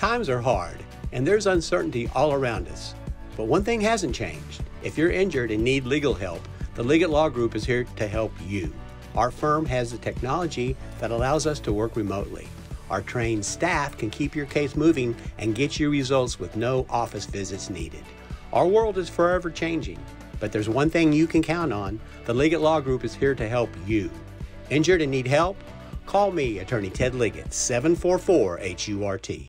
Times are hard, and there's uncertainty all around us. But one thing hasn't changed. If you're injured and need legal help, the Liggett Law Group is here to help you. Our firm has the technology that allows us to work remotely. Our trained staff can keep your case moving and get you results with no office visits needed. Our world is forever changing, but there's one thing you can count on. The Liggett Law Group is here to help you. Injured and need help? Call me, Attorney Ted Liggett, 744-HURT.